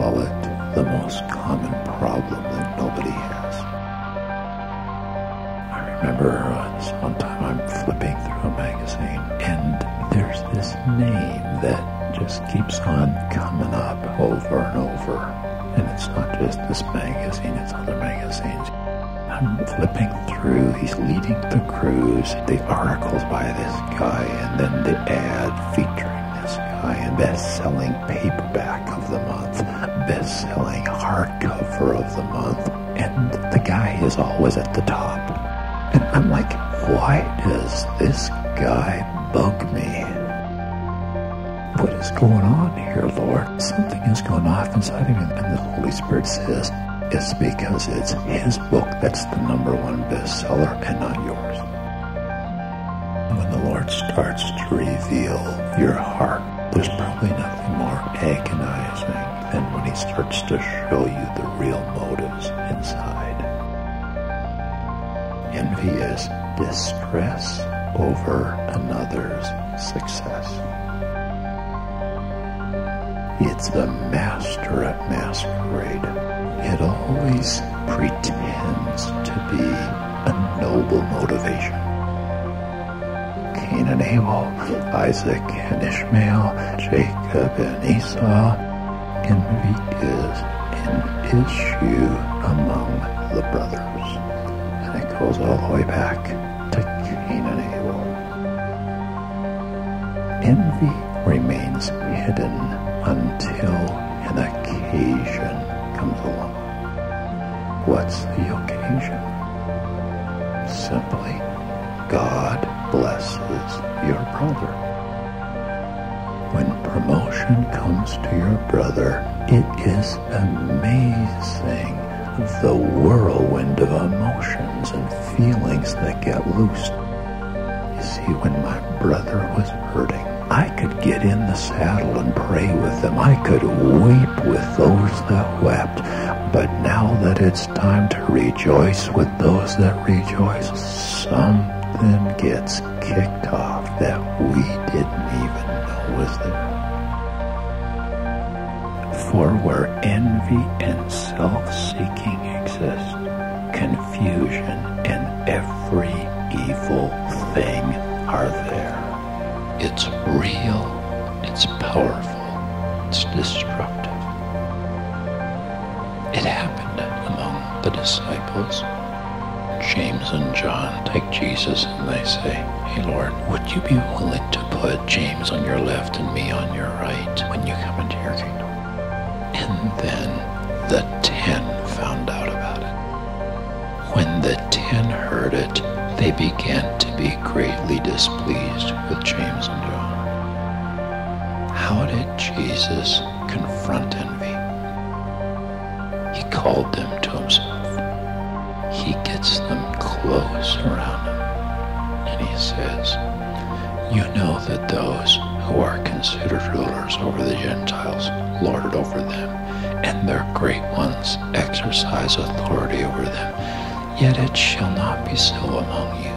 call it the most common problem that nobody has. I remember sometime I'm flipping through a magazine, and there's this name that just keeps on coming up over and over. And it's not just this magazine, it's other magazines. I'm flipping through, he's leading the cruise, the articles by this guy, and then the ad featuring this guy, and best-selling paperback of the month, best-selling hardcover of the month, and the guy is always at the top. And I'm like, why does this guy bug me? What is going on here, Lord? Something is going off inside of him, and the Holy Spirit says, it's because it's his book that's the #1 bestseller and not yours. When the Lord starts to reveal your heart, there's probably nothing more agonizing than when he starts to show you the real motives inside. Envy is distress over another's success. It's the master at masquerade. It always pretends to be a noble motivation. Cain and Abel, Isaac and Ishmael, Jacob and Esau. Envy is an issue among the brothers. And it goes all the way back to Cain and Abel. Envy remains hidden until an occasion comes along. What's the occasion? Simply, God blesses your brother. When promotion comes to your brother, it is amazing the whirlwind of emotions and feelings that get loosed. You see, when my brother was hurting, I could get in the saddle and pray with them. I could weep with those that wept. But now that it's time to rejoice with those that rejoice, something gets kicked off that we didn't even know was there. For where envy and self-seeking exist, confusion and every evil thing are there. It's real, it's powerful, it's destructive. It happened among the disciples. James and John take Jesus and they say, "Hey Lord, would you be willing to put James on your left and me on your right when you come into your kingdom?" And then the 10 found out about it. When the 10 heard it, they began to be greatly displeased with James and John. How did Jesus confront envy? He called them to himself. He gets them close around him. And he says, "You know that those who are considered rulers over the Gentiles lord it over them, and their great ones exercise authority over them. Yet it shall not be so among you,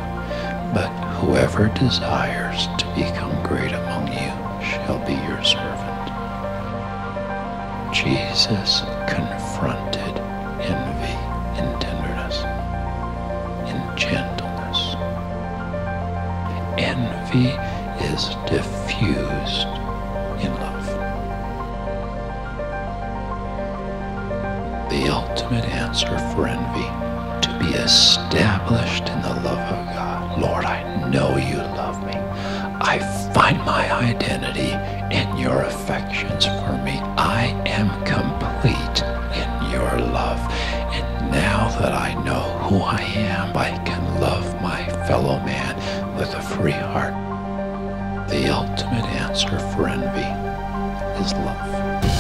but whoever desires to become great among you shall be your servant." Jesus confronted envy in tenderness, in gentleness. Envy is diffused in love. The ultimate answer for envy: be established in the love of God. Lord, I know you love me. I find my identity in your affections for me. I am complete in your love. And now that I know who I am, I can love my fellow man with a free heart. The ultimate answer for envy is love.